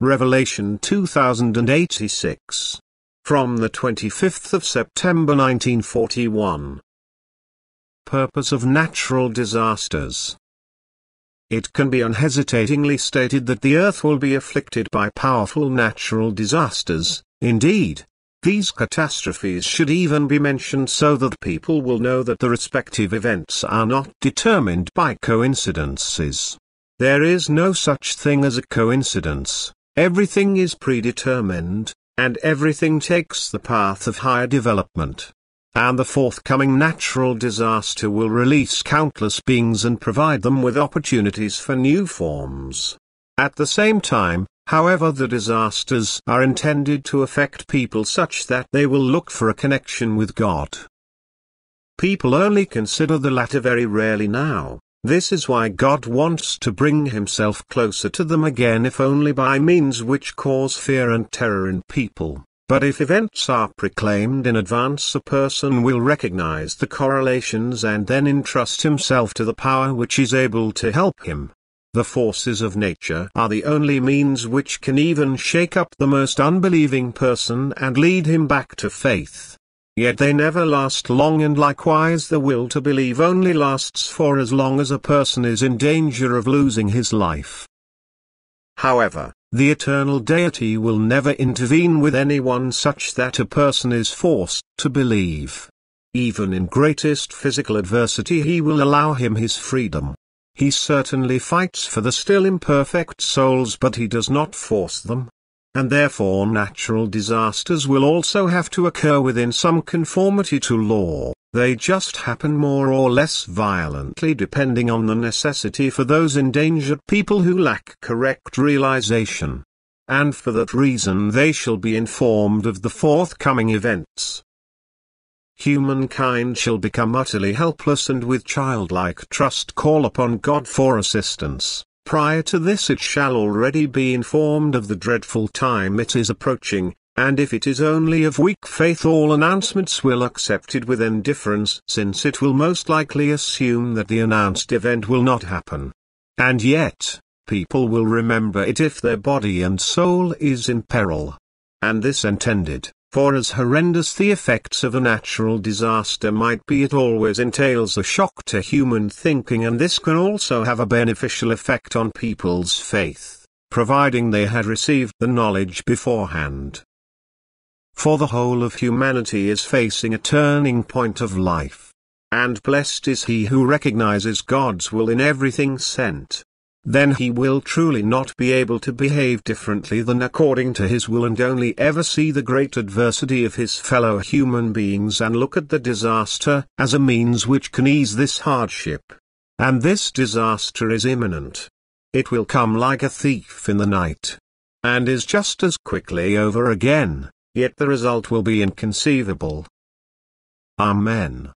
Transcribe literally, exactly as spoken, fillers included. Revelation two thousand eighty-six. From the twenty-fifth of September nineteen forty-one. Purpose of natural disasters. It can be unhesitatingly stated that the earth will be afflicted by powerful natural disasters. Indeed, these catastrophes should even be mentioned so that people will know that the respective events are not determined by coincidences. There is no such thing as a coincidence. Everything is predetermined, and everything takes the path of higher development. And the forthcoming natural disaster will release countless beings and provide them with opportunities for new forms. At the same time, however, the disasters are intended to affect people such that they will look for a connection with God. People only consider the latter very rarely now. This is why God wants to bring himself closer to them again, if only by means which cause fear and terror in people. But if events are proclaimed in advance, a person will recognize the correlations and then entrust himself to the power which is able to help him. The forces of nature are the only means which can even shake up the most unbelieving person and lead him back to faith. Yet they never last long, and likewise the will to believe only lasts for as long as a person is in danger of losing his life. However, the eternal deity will never intervene with anyone such that a person is forced to believe. Even in greatest physical adversity he will allow him his freedom. He certainly fights for the still imperfect souls, but he does not force them. And therefore natural disasters will also have to occur within some conformity to law. They just happen more or less violently depending on the necessity for those endangered people who lack correct realization. And for that reason they shall be informed of the forthcoming events. Humankind shall become utterly helpless and with childlike trust call upon God for assistance. Prior to this it shall already be informed of the dreadful time it is approaching, and if it is only of weak faith all announcements will accept it with indifference, since it will most likely assume that the announced event will not happen. And yet, people will remember it if their body and soul is in peril. And this intended, for as horrendous the effects of a natural disaster might be, it always entails a shock to human thinking, and this can also have a beneficial effect on people's faith, providing they had received the knowledge beforehand. For the whole of humanity is facing a turning point of life. And blessed is he who recognizes God's will in everything sent. Then he will truly not be able to behave differently than according to his will, and only ever see the great adversity of his fellow human beings and look at the disaster as a means which can ease this hardship. And this disaster is imminent. It will come like a thief in the night, and is just as quickly over again, yet the result will be inconceivable. Amen.